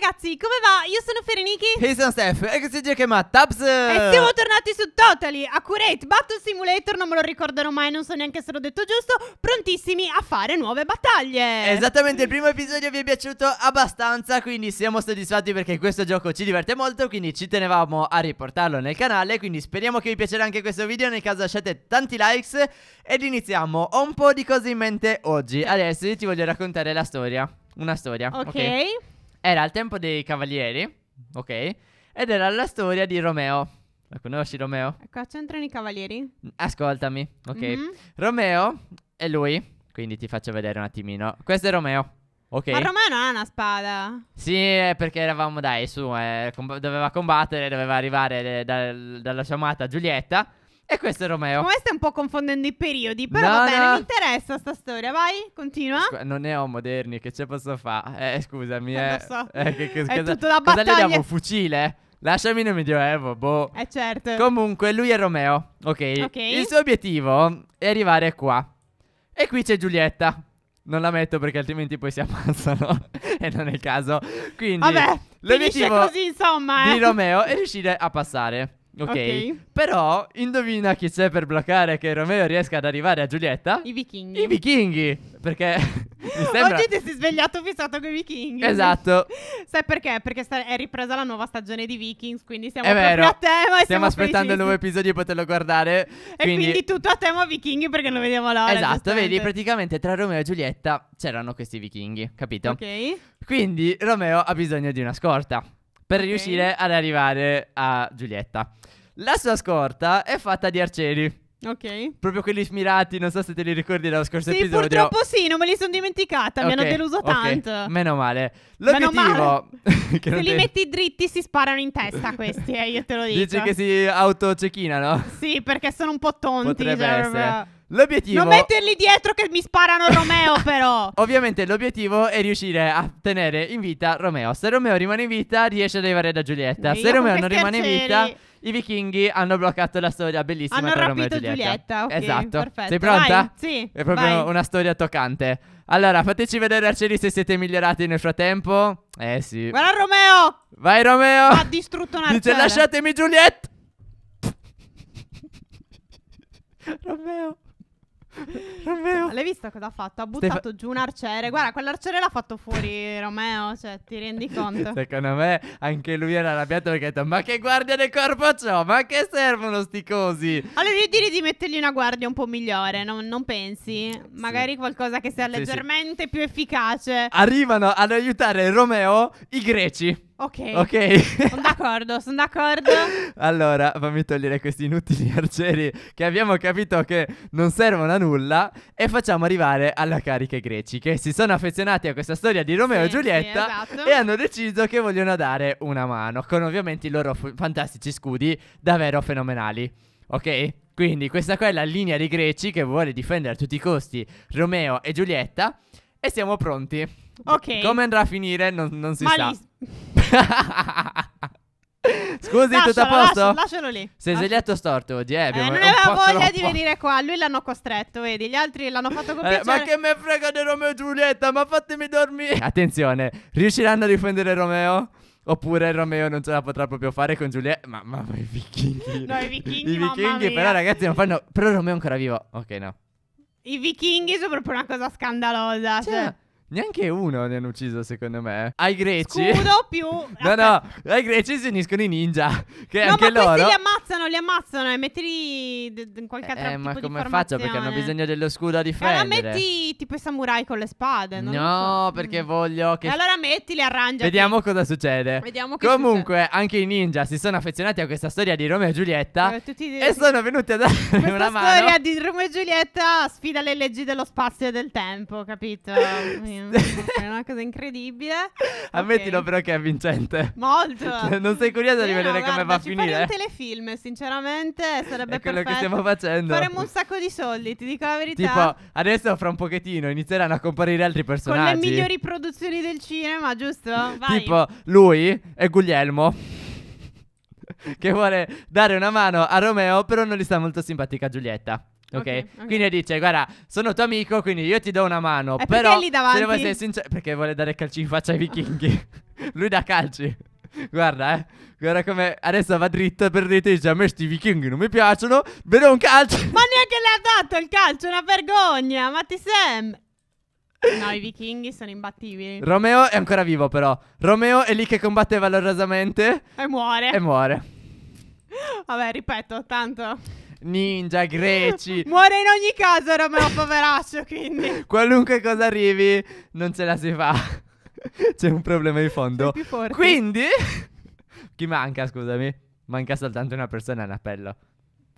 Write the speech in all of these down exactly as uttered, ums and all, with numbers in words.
ragazzi, come va? Io sono Fereniki. E io sono Steph, e questo è Giochi Matabs. E siamo tornati su Totally Accurate Battle Simulator. Non me lo ricorderò mai, non so neanche se l'ho detto giusto. Prontissimi a fare nuove battaglie. Esattamente, il primo episodio vi è piaciuto abbastanza, quindi siamo soddisfatti perché questo gioco ci diverte molto, quindi ci tenevamo a riportarlo nel canale. Quindi speriamo che vi piacerà anche questo video. Nel caso lasciate tanti likes. Ed iniziamo, ho un po' di cose in mente oggi. Adesso io ti voglio raccontare la storia. Una storia, ok, okay. Era al tempo dei cavalieri, ok? Ed era la storia di Romeo. La conosci Romeo? Qua c'entrano i cavalieri? Ascoltami, ok. Mm-hmm. Romeo è lui, quindi ti faccio vedere un attimino. Questo è Romeo, ok? Ma Romeo non ha una spada. Sì, perché eravamo, dai, su, eh, com doveva combattere, doveva arrivare da dalla sua amata Giulietta. E questo è Romeo. Ma stai un po' confondendo i periodi. Però no, va bene, no, mi interessa sta storia. Vai, continua. Scu non ne ho moderni, che ce posso fare? Eh, scusami. Non eh, lo so. Eh, che, che, è cosa, tutto da battaglia. Cosa gli diamo? Fucile? Lasciami nel medioevo, boh. Eh, certo. Comunque, lui è Romeo. Ok. Okay. Il suo obiettivo è arrivare qua. E qui c'è Giulietta. Non la metto perché altrimenti poi si ammazzano. E non è il caso. Quindi, vabbè, l'obiettivo così, insomma, eh. di Romeo è riuscire a passare. Okay. Ok, però indovina chi c'è per bloccare che Romeo riesca ad arrivare a Giulietta? I vichinghi. I vichinghi, perché mi sembra... Oggi ti sei svegliato fissato con i vichinghi. Esatto. Sai perché? Perché è ripresa la nuova stagione di Vikings, quindi siamo proprio a tema e stiamo aspettando il nuovo episodio di poterlo guardare. E quindi, quindi tutto a tema vichinghi perché non vediamo l'ora. Esatto, vedi, praticamente tra Romeo e Giulietta c'erano questi vichinghi, capito? Ok. Quindi Romeo ha bisogno di una scorta per okay. riuscire ad arrivare a Giulietta. La sua scorta è fatta di arcieri. Ok. Proprio quelli smirati, non so se te li ricordi dallo scorso sì, episodio. Sì, purtroppo sì, non me li sono dimenticata, okay, mi hanno deluso okay. tanto. Meno male. L'obiettivo... Se li te... metti dritti si sparano in testa questi, eh, io te lo dico. Dici che si autocecchinano? Sì, perché sono un po' tonti. Potrebbe cioè, essere. L'obiettivo... Non metterli dietro che mi sparano Romeo però. Ovviamente l'obiettivo è riuscire a tenere in vita Romeo. Se Romeo rimane in vita riesce ad arrivare da Giulietta. Dio, se Romeo non rimane in vita i vichinghi hanno bloccato la storia bellissima hanno tra Romeo e Giulietta, Giulietta. Okay, esatto, perfetto. Sei pronta? Vai, sì, è proprio vai. Una storia toccante. Allora fateci vedere arcieri se siete migliorati nel frattempo. Eh sì. Guarda Romeo. Vai Romeo. Ha distrutto un arciere. Dice lasciatemi Giulietta. Romeo Romeo. L'hai visto cosa ha fatto? Ha buttato Stef... giù un arciere. Guarda, quell'arciere l'ha fatto fuori Romeo. Cioè, ti rendi conto? Secondo me anche lui era arrabbiato perché ha detto ma che guardia del corpo c'ho? Ma che servono sti cosi? Allora io direi di mettergli una guardia un po' migliore. Non, non pensi? Magari sì. qualcosa che sia sì, leggermente sì. più efficace. Arrivano ad aiutare Romeo i greci. Ok, okay. Sono d'accordo, sono d'accordo. Allora, fammi togliere questi inutili arcieri che abbiamo capito che non servono a nulla. E facciamo arrivare alla carica i greci, che si sono affezionati a questa storia di Romeo sì, e Giulietta sì, esatto. E hanno deciso che vogliono dare una mano con ovviamente i loro fantastici scudi davvero fenomenali. Ok? Quindi questa qua è la linea dei greci che vuole difendere a tutti i costi Romeo e Giulietta. E siamo pronti. Ok. Come andrà a finire non, non si Ma sa Scusi, lascialo, tutto a posto? Lascialo, lascialo lì. Si è svegliato storto oggi, eh? Abbiamo, eh non aveva voglia troppo. di venire qua. Lui l'hanno costretto, vedi? Gli altri l'hanno fatto con piacere. eh, Ma che me frega di Romeo e Giulietta? Ma fatemi dormire. Attenzione, riusciranno a difendere Romeo? Oppure Romeo non ce la potrà proprio fare con Giulietta? Ma, ma, ma i vichinghi. No, i vichinghi, I vichinghi però ragazzi non fanno. Però Romeo è ancora vivo. Ok, no. I vichinghi sono proprio una cosa scandalosa. Cioè, cioè... neanche uno ne hanno ucciso secondo me. Ai greci scudo più No no ai greci si uniscono i ninja che no, anche loro. No ma questi li ammazzano. Li ammazzano e mettili in qualche altro eh, tipo ma di formazione. Ma come faccio? Perché hanno bisogno dello scudo a difendere. Ma allora metti tipo i samurai con le spade. Non No so. perché mm. voglio che... E allora mettili, arrangiati. Vediamo cosa succede. Vediamo che Comunque succede. anche i ninja si sono affezionati a questa storia di Romeo e Giulietta eh, tutti... E sono venuti a dare una mano. Questa storia di Romeo e Giulietta sfida le leggi dello spazio e del tempo. Capito? È una cosa incredibile. Ammettilo okay. però che è vincente. Molto. Non sei curiosa sì, di vedere no, come guarda, va a finire? Farei un telefilm sinceramente. Sarebbe è quello perfetto. che stiamo facendo. Faremmo un sacco di soldi, ti dico la verità. Tipo adesso fra un pochettino inizieranno a comparire altri personaggi con le migliori produzioni del cinema, giusto? Vai. Tipo lui è Guglielmo che vuole dare una mano a Romeo però non gli sta molto simpatica Giulietta. Ok, okay, okay. Quindi dice: guarda, sono tuo amico, quindi io ti do una mano. È però perché lì davanti? Se devo essere sincero, perché vuole dare calci in faccia ai vichinghi. Lui dà calci. Guarda, eh. Guarda come adesso va dritto per dritto e dice: a me sti vichinghi non mi piacciono. Vedo un calcio. Ma neanche le ha dato il calcio, una vergogna. Ma ti sembra? No, i vichinghi sono imbattibili. Romeo è ancora vivo, però. Romeo è lì che combatte valorosamente. E muore. E muore. Vabbè, ripeto, tanto. Ninja, greci. Muore in ogni caso, Romeo, poveraccio, quindi. Qualunque cosa arrivi, non ce la si fa. C'è un problema di fondo. Quindi, chi manca, scusami? Manca soltanto una persona in appello.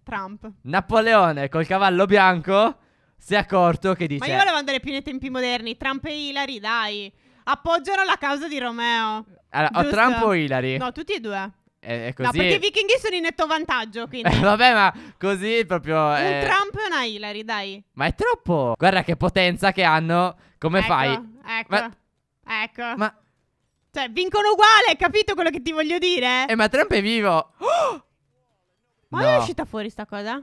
Trump. Napoleone, col cavallo bianco. Si è accorto che dice: ma io volevo andare più nei tempi moderni. Trump e Hillary, dai, appoggiano la causa di Romeo. Allora, o Trump o Hillary? No, tutti e due. È, è così. No, perché i vichinghi sono in netto vantaggio, quindi. Eh, vabbè, ma così proprio. Un eh... Trump e una Hillary, dai. Ma è troppo. Guarda che potenza che hanno. Come ecco, fai? Ecco, ma... ecco. Ma... cioè, vincono uguale, hai capito quello che ti voglio dire? Eh, ma Trump è vivo. Oh! Ma no, non è uscita fuori sta cosa?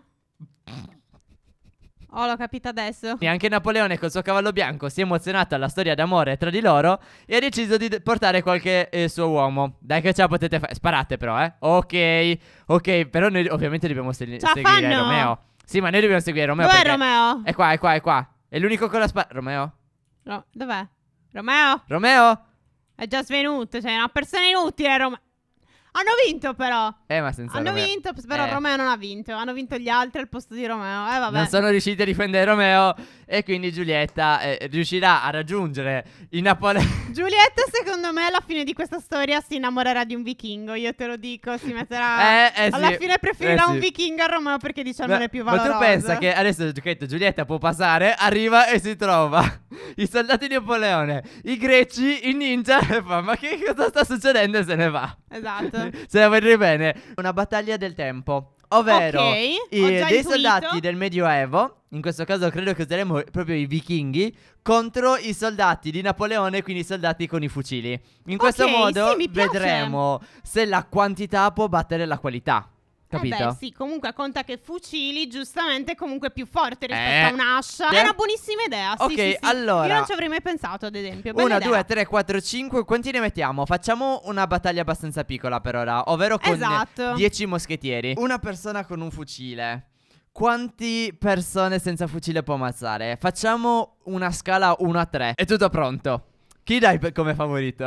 Oh, l'ho capito adesso. E anche Napoleone col suo cavallo bianco si è emozionato alla storia d'amore tra di loro e ha deciso di portare qualche eh, suo uomo. Dai che ce la potete fare. Sparate però, eh. Ok, ok, però noi ovviamente dobbiamo se ce seguire fanno. Romeo. Sì, ma noi dobbiamo seguire Romeo. Dov'è Romeo? È qua, è qua, è qua. È l'unico con la spada. Romeo? No, dov'è? Romeo? Romeo? È già svenuto, cioè è una persona inutile, Romeo. Hanno vinto però. Eh, ma senza Hanno Romeo. vinto, però eh. Romeo non ha vinto. Hanno vinto gli altri al posto di Romeo. Eh, vabbè. Non sono riusciti a difendere Romeo. E quindi Giulietta eh, riuscirà a raggiungere il Napoleone. Giulietta, secondo me, alla fine di questa storia si innamorerà di un vichingo. Io te lo dico, si metterà. Eh, eh, alla sì. fine preferirà eh, un sì. vichingo a Romeo perché diciamo non è più valoroso. Ma tu pensa che adesso Giulietta può passare, arriva e si trova i soldati di Napoleone, i greci, i ninja. E fa: ma che cosa sta succedendo? E se ne va. Esatto. Se la vedrete bene, una battaglia del tempo, ovvero okay, i, dei soldati del Medioevo, in questo caso credo che useremo proprio i vichinghi, contro i soldati di Napoleone, quindi i soldati con i fucili. In questo okay, modo sì, vedremo se la quantità può battere la qualità. Capito? Eh beh, sì, comunque conta che fucili, giustamente, comunque più forte rispetto eh. a un'ascia. È una buonissima idea. Sì, ok, sì, sì. Allora, io non ci avrei mai pensato, ad esempio. Bella una, idea. due, tre, quattro, cinque. Quanti ne mettiamo? Facciamo una battaglia abbastanza piccola per ora, ovvero con esatto. dieci moschettieri. Una persona con un fucile. Quante persone senza fucile può ammazzare? Facciamo una scala uno a tre. È tutto pronto. Chi dai come favorito?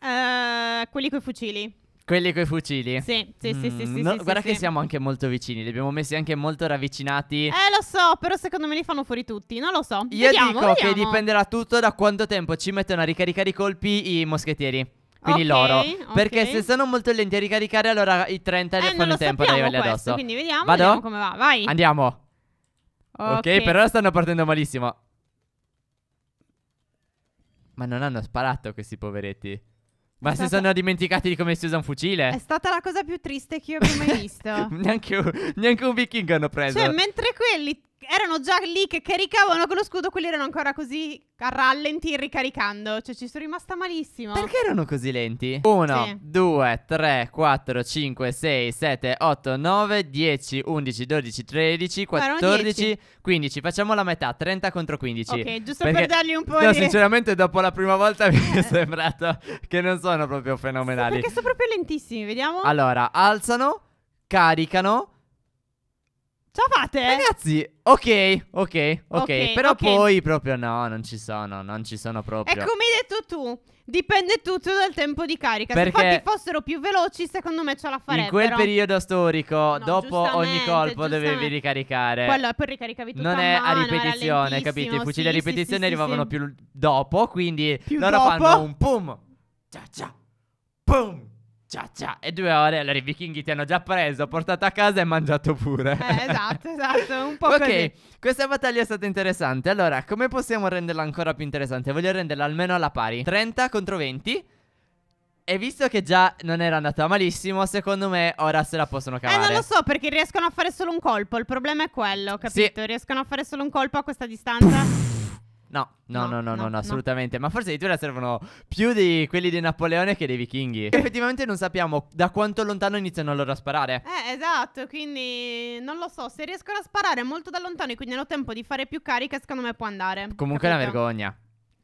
Uh, quelli coi fucili. Quelli coi fucili? Sì, sì, mm, sì, sì, sì, no, sì. Guarda sì, che sì. siamo anche molto vicini, li abbiamo messi anche molto ravvicinati. Eh, lo so, però secondo me li fanno fuori tutti, non lo so. Io vediamo, dico vediamo. che dipenderà tutto da quanto tempo ci mettono a ricaricare i colpi i moschettieri. Quindi okay, loro okay. Perché se sono molto lenti a ricaricare, allora i trenta ne eh, fanno tempo da arrivarli addosso questo, quindi vediamo, Vado? vediamo come va, vai. Andiamo. Ok, okay, per ora stanno partendo malissimo. Ma non hanno sparato questi poveretti. Ma è si stata... sono dimenticati di come si usa un fucile. È stata la cosa più triste che io abbia mai visto. Neanche un, neanche un vichingo hanno preso. Cioè, mentre quelli erano già lì che caricavano con lo scudo, quelli erano ancora così a rallenti ricaricando. Cioè, ci sono rimasta malissimo. Perché erano così lenti? uno, due, tre, quattro, cinque, sei, sette, otto, nove, dieci, undici, dodici, tredici, quattordici, quindici. Facciamo la metà, trenta contro quindici. Ok, giusto per dargli un po' di... No, sinceramente dopo la prima volta mi è sembrato che non sono proprio fenomenali. Sì, perché sono proprio lentissimi, vediamo. Allora, alzano, caricano. Ce la fate? Ragazzi, ok, ok, ok, okay però okay. poi proprio no, non ci sono, non ci sono proprio. È come hai detto tu, dipende tutto dal tempo di carica. Perché se infatti fossero più veloci, secondo me ce la farebbero. In quel periodo storico, no, dopo ogni colpo dovevi ricaricare. Quello poi ricaricavi tutta Non è mano, a ripetizione, capito? I fucili sì, a ripetizione sì, arrivavano sì. più dopo, quindi più loro dopo? fanno un pum, cia cia, pum. Ciao, ciao. E due ore, allora i vichinghi ti hanno già preso, portato a casa e mangiato pure. Eh, esatto, esatto, un po' okay, così. Ok, questa battaglia è stata interessante. Allora, come possiamo renderla ancora più interessante? Voglio renderla almeno alla pari. trenta contro venti. E visto che già non era andata malissimo, secondo me ora se la possono cavare. Eh, non lo so, perché riescono a fare solo un colpo, il problema è quello, capito? Sì. Riescono a fare solo un colpo a questa distanza. Puff. No, no, no, no, no, no, no assolutamente no. Ma forse addirittura servono più di quelli di Napoleone che dei vichinghi. Effettivamente non sappiamo da quanto lontano iniziano loro a sparare. Eh, esatto, quindi non lo so. Se riescono a sparare molto da lontano e quindi hanno tempo di fare più carica, secondo me può andare. Comunque capito? È una vergogna.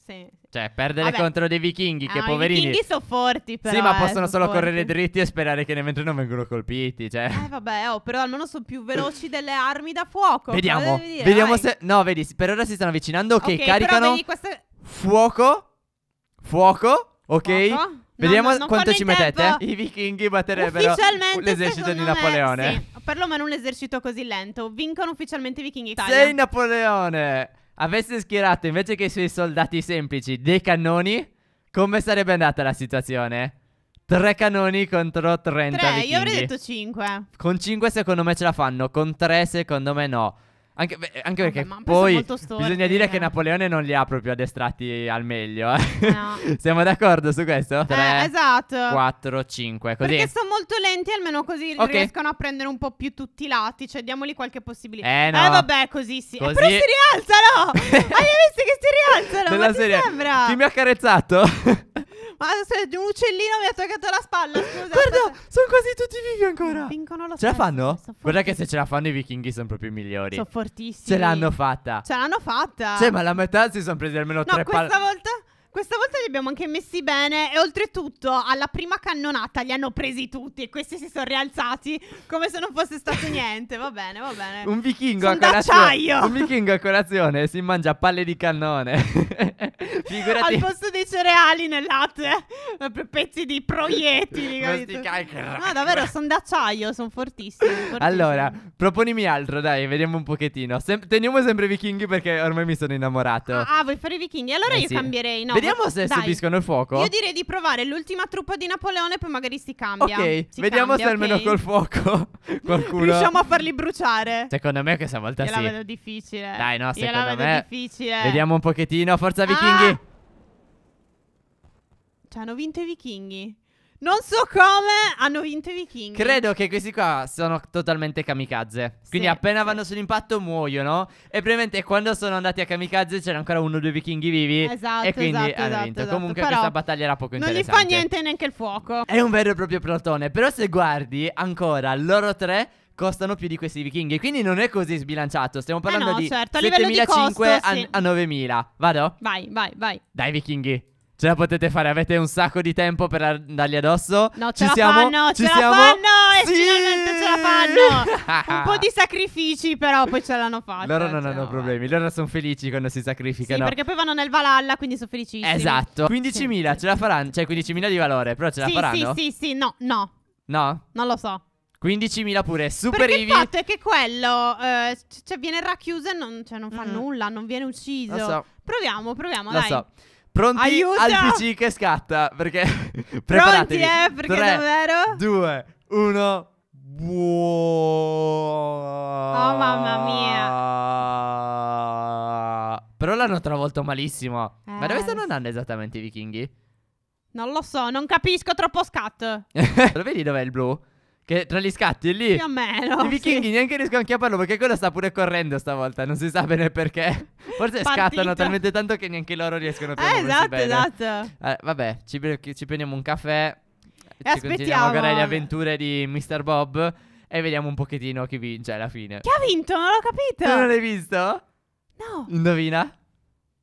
Sì. Cioè perdere Vabbè. contro dei vichinghi ah, che poverini. I vichinghi sono forti però. Sì, ma eh, possono solo forti. correre dritti e sperare che mentre non vengono colpiti, cioè. Eh vabbè, oh, però almeno sono più veloci delle armi da fuoco. Vediamo dire, Vediamo vai. se no, vedi, per ora si stanno avvicinando. Ok, okay caricano vedi, queste... Fuoco Fuoco Ok fuoco? Vediamo no, no, quanto ci mettete. I vichinghi batterebbero l'esercito di Napoleone, me, sì. Perlomeno un esercito così lento. Vincono ufficialmente i vichinghi. Sei Napoleone avesse schierato invece che i suoi soldati semplici dei cannoni, come sarebbe andata la situazione? Tre cannoni contro trenta vichinghi. Io avrei detto cinque. Con cinque secondo me ce la fanno, con tre secondo me no. Anche, anche okay, perché poi storti, bisogna dire eh. che Napoleone non li ha proprio addestrati al meglio. Eh. No. Siamo d'accordo su questo? tre, eh, esatto. quattro, cinque. Così. Perché sono molto lenti, almeno così okay. riescono a prendere un po' più tutti i lati. Cioè diamogli qualche possibilità. Eh no. Eh vabbè, così sì. Così... Eh, però si rialzano! Hai visto che si rialzano? Della ma serie. Ti sembra? Chi mi ha carezzato? Ma un uccellino mi ha toccato la spalla, scusa. Guarda, sono quasi tutti vivi ancora. Vincono lo stesso. Ce la fanno? Guarda che se ce la fanno i vichinghi sono proprio i migliori. Sono fortissimi. Ce l'hanno fatta. Ce l'hanno fatta. Cioè, ma la metà si sono presi almeno no, tre palle. No, questa volta... Questa volta li abbiamo anche messi bene e oltretutto alla prima cannonata li hanno presi tutti e questi si sono rialzati come se non fosse stato niente. Va bene, va bene. Un vichingo, a colazione, un vichingo a colazione si mangia palle di cannone. Figurati. Al posto dei cereali nel latte, pezzi di proiettili. No, davvero, sono d'acciaio, sono fortissimi, fortissimi. Allora, proponimi altro, dai, vediamo un pochettino. Sem teniamo sempre i vichinghi perché ormai mi sono innamorato. Ah, vuoi fare i vichinghi? Allora eh io sì. cambierei, no? Vediamo se dai. subiscono il fuoco. Io direi di provare l'ultima truppa di Napoleone, poi magari si cambia. Ok, si vediamo cambia, se almeno okay. col fuoco qualcuno riusciamo a farli bruciare. Secondo me questa volta io sì. Io la vedo difficile. Dai, no, secondo io la vedo me difficile. Vediamo un pochettino. Forza vichinghi ah! Cioè hanno vinto i vichinghi. Non so come hanno vinto i vichinghi. Credo che questi qua sono totalmente kamikaze. Quindi sì, appena sì. vanno sull'impatto muoiono. E probabilmente quando sono andati a kamikaze c'era ancora uno o due vichinghi vivi. Esatto. E quindi esatto, hanno vinto esatto. Comunque però questa battaglia era poco interessante. Non gli fa niente neanche il fuoco. È un vero e proprio plotone. Però se guardi ancora loro tre costano più di questi vichinghi. Quindi non è così sbilanciato. Stiamo parlando eh no, di certo. settemilacinquecento a, sì. a novemila. Vado? Vai vai vai. Dai vichinghi, ce la potete fare, avete un sacco di tempo per andargli addosso. No, ce ci la siamo? fanno, ci ce siamo? la fanno, e sì! finalmente ce la fanno. Un po' di sacrifici però poi ce l'hanno fatta. Loro non cioè, hanno problemi, loro sono felici quando si sacrificano. Sì, perché poi vanno nel Valhalla, quindi sono felicissimi. Esatto, quindicimila sì, ce la faranno, cioè quindicimila di valore, però ce la sì, faranno? Sì, sì, sì, no, no. No? Non lo so. quindicimila pure, super perché ivi. Il fatto è che quello eh, cioè viene racchiuso e non, cioè, non fa mm. nulla, non viene ucciso. Lo so. Proviamo, proviamo, lo dai. so. Pronti Aiuto! Al P C che scatta, perché preparatevi. Pronti eh, perché tre, davvero due, uno. Oh mamma mia. Però l'hanno travolto malissimo. eh. Ma dove stanno andando esattamente i vichinghi? Non lo so, non capisco, troppo scatto. Lo vedi dov'è il blu? Che tra gli scatti lì più o meno i vichinghi sì. neanche riescono a chiapparlo, perché quello sta pure correndo stavolta, non si sa bene perché. Forse Partita. scattano talmente tanto che neanche loro riescono a prendere eh, esatto, bene. esatto. Allora, vabbè, ci, ci prendiamo un caffè e ci aspettiamo magari le avventure di mister Bob e vediamo un pochettino chi vince alla fine. Chi ha vinto? Non l'ho capito. Tu non l'hai visto? No. Indovina?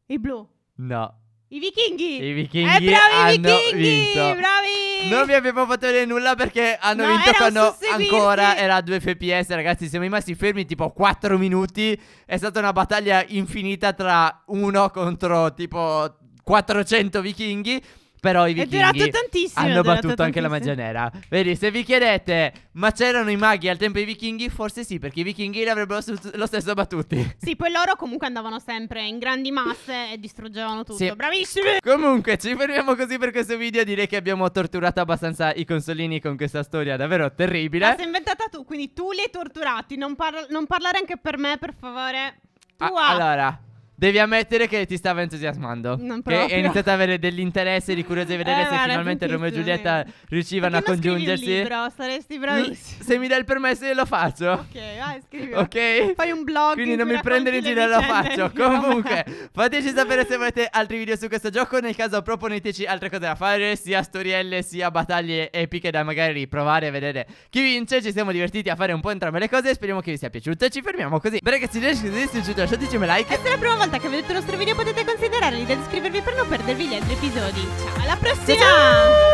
Il blu. No. I vichinghi. I vichinghi eh, bravi hanno vichinghi, vinto. Bravi. Non vi abbiamo fatto vedere nulla perché hanno no, vinto quando ancora era due F P S, ragazzi. Siamo rimasti fermi tipo quattro minuti. È stata una battaglia infinita tra uno contro tipo quattrocento vichinghi. Però i vichinghi hanno battuto tantissimo. Anche la magia nera. Vedi, se vi chiedete ma c'erano i maghi al tempo dei vichinghi, forse sì, perché i vichinghi li avrebbero lo stesso battuti. Sì, poi loro comunque andavano sempre in grandi masse e distruggevano tutto. Sì. Bravissimi! Comunque ci fermiamo così per questo video. Direi che abbiamo torturato abbastanza i consolini con questa storia davvero terribile. La sei inventata tu, quindi tu li hai torturati. Non, parla non parlare anche per me, per favore. Tu ah, allora... Devi ammettere che ti stava entusiasmando. Non proprio. Che hai iniziato ad avere dell'interesse e di curiosità di vedere eh, se finalmente Romeo e Giulietta riuscivano perché a congiungersi. Scrivi un libro, saresti bravissimo. Se mi dai il permesso io lo faccio. Ok, vai, scrivilo. Ok. Fai un blog. Quindi non mi prendere in giro, lo faccio. Comunque, fateci sapere se volete altri video su questo gioco. Nel caso proponeteci altre cose da fare, sia storielle sia battaglie epiche da magari riprovare e vedere chi vince. Ci siamo divertiti a fare un po' entrambe le cose. Speriamo che vi sia piaciuto. Ci fermiamo così. Beh, ragazzi, se vi è piaciuto lasciateci un like. E se la prima volta che vedete il nostro video potete considerare di iscrivervi per non perdervi gli altri episodi. Ciao, alla prossima! Ciao, ciao!